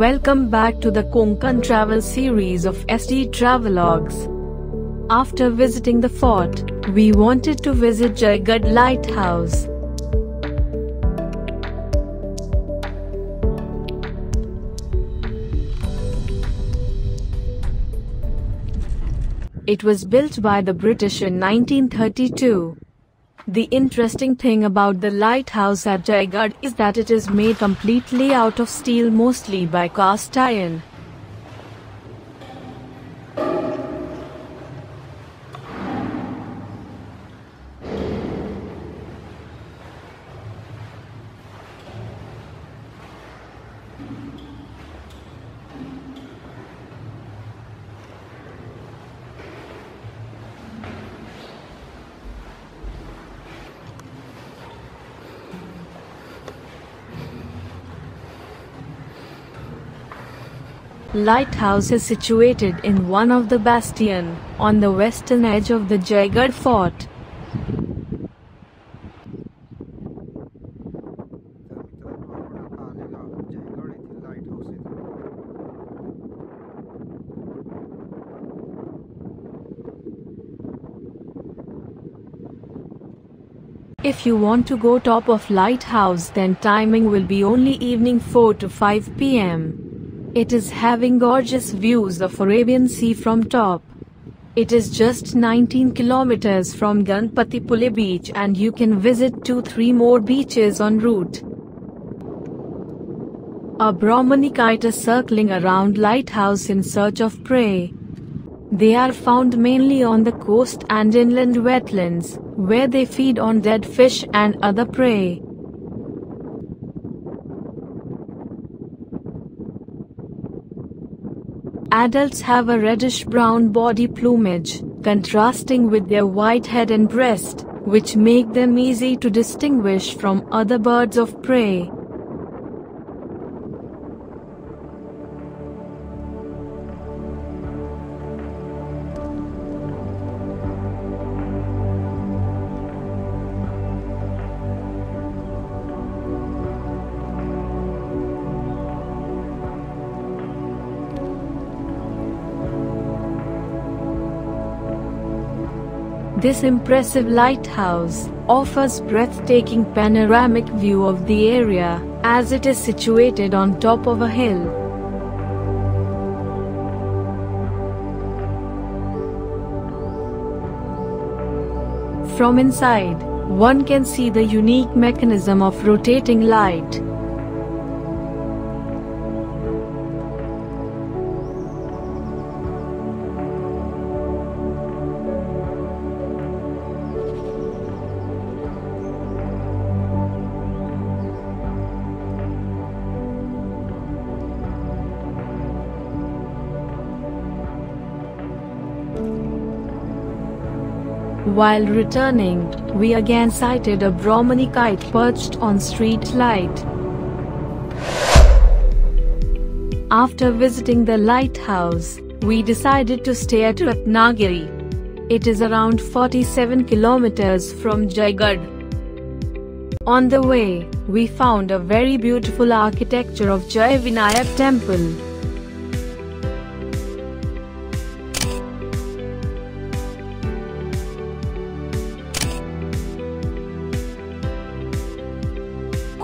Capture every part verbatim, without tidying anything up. Welcome back to the Konkan Travel Series of S D Travelogues. After visiting the fort, we wanted to visit Jaigad Lighthouse. It was built by the British in nineteen thirty-two. The interesting thing about the lighthouse at Jaigad is that it is made completely out of steel, mostly by cast iron. Lighthouse is situated in one of the bastions, on the western edge of the Jaigarh Fort. If you want to go top of lighthouse, then timing will be only evening four to five p m It is having gorgeous views of Arabian Sea from top. It is just nineteen kilometers from Ganpatipule Beach, and you can visit two three more beaches en route. A Brahminy kite is circling around lighthouse in search of prey. They are found mainly on the coast and inland wetlands, where they feed on dead fish and other prey. Adults have a reddish-brown body plumage, contrasting with their white head and breast, which make them easy to distinguish from other birds of prey. This impressive lighthouse offers breathtaking panoramic view of the area, as it is situated on top of a hill. From inside, one can see the unique mechanism of rotating light. While returning, we again sighted a Brahminy kite perched on street light. After visiting the lighthouse, we decided to stay at Ratnagiri. It is around forty-seven kilometers from Jaigad. On the way, we found a very beautiful architecture of Jayvinayak temple.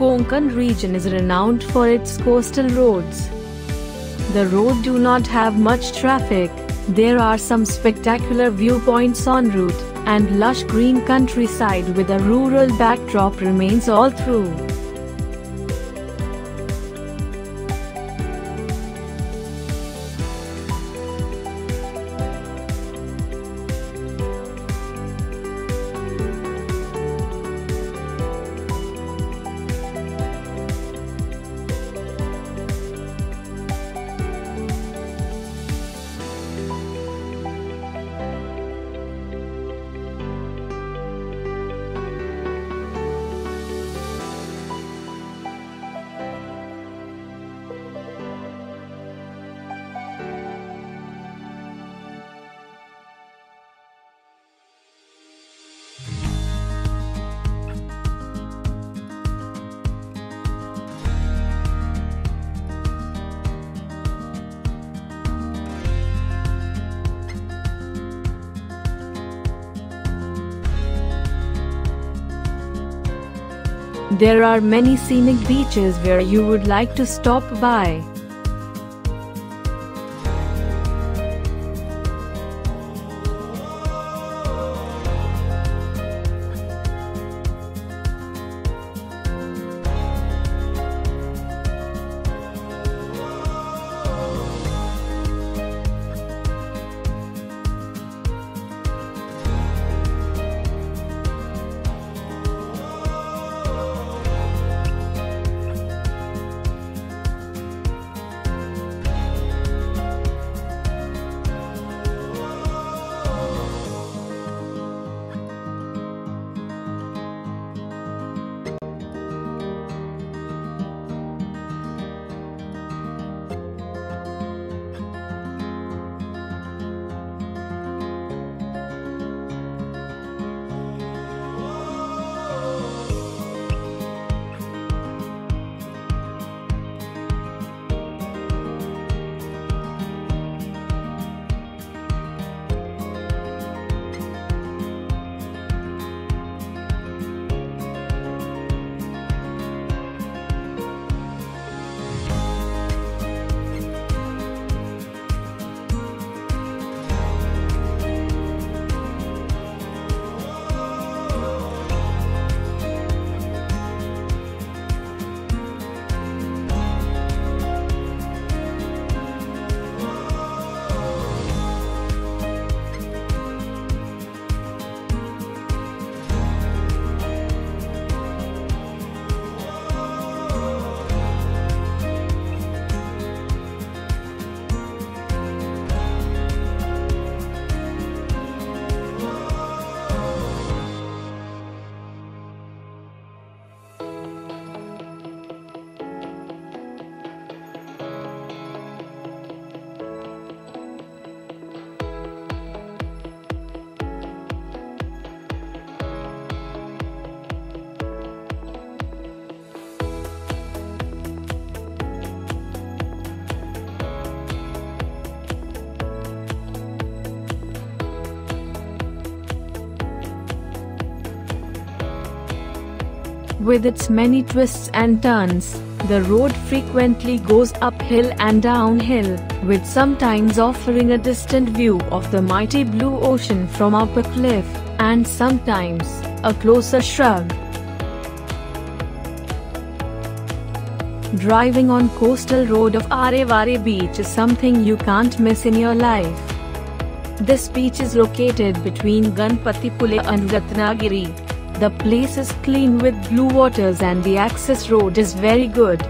Konkan region is renowned for its coastal roads. The roads do not have much traffic. There are some spectacular viewpoints en route, and lush green countryside with a rural backdrop remains all through. There are many scenic beaches where you would like to stop by. With its many twists and turns, the road frequently goes uphill and downhill, with sometimes offering a distant view of the mighty blue ocean from up a cliff, and sometimes, a closer shrub. Driving on coastal road of Aare Ware Beach is something you can't miss in your life. This beach is located between Ganpatipule and Ratnagiri. The place is clean with blue waters and the access road is very good.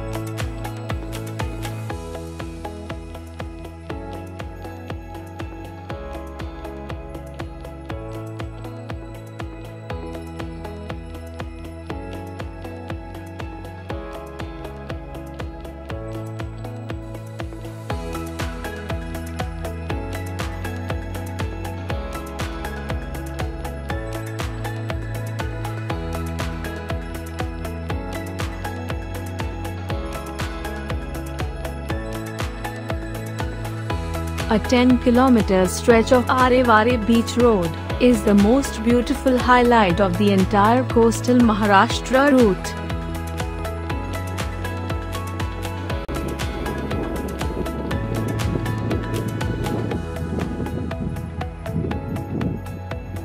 A ten kilometer stretch of Aare Ware Beach Road is the most beautiful highlight of the entire coastal Maharashtra route.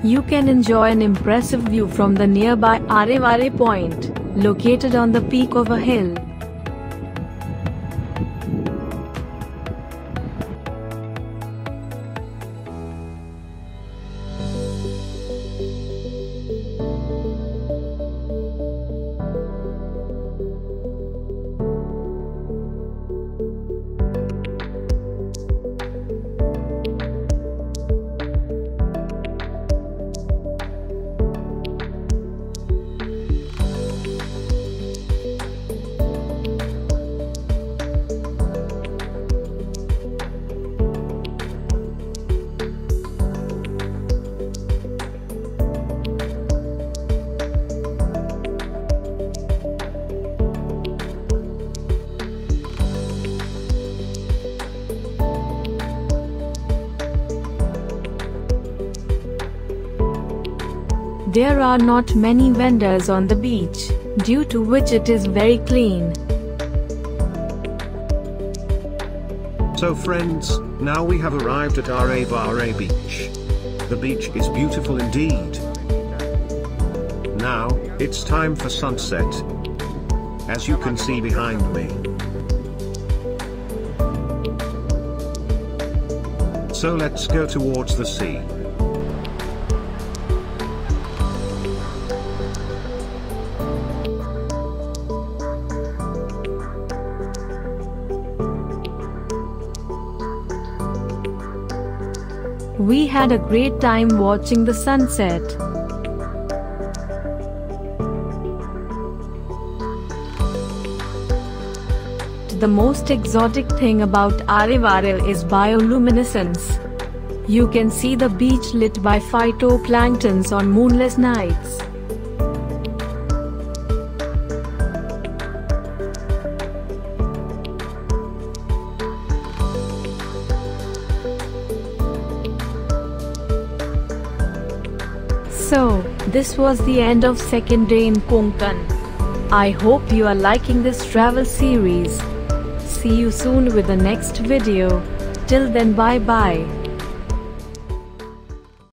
You can enjoy an impressive view from the nearby Aare Ware Point, located on the peak of a hill. There are not many vendors on the beach, due to which it is very clean. So friends, now we have arrived at Aare Ware Beach. The beach is beautiful indeed. Now, it's time for sunset. As you can see behind me. So let's go towards the sea. We had a great time watching the sunset. The most exotic thing about Aare Ware is bioluminescence. You can see the beach lit by phytoplanktons on moonless nights. So, this was the end of second day in Konkan. I hope you are liking this travel series. See you soon with the next video. Till then, bye bye.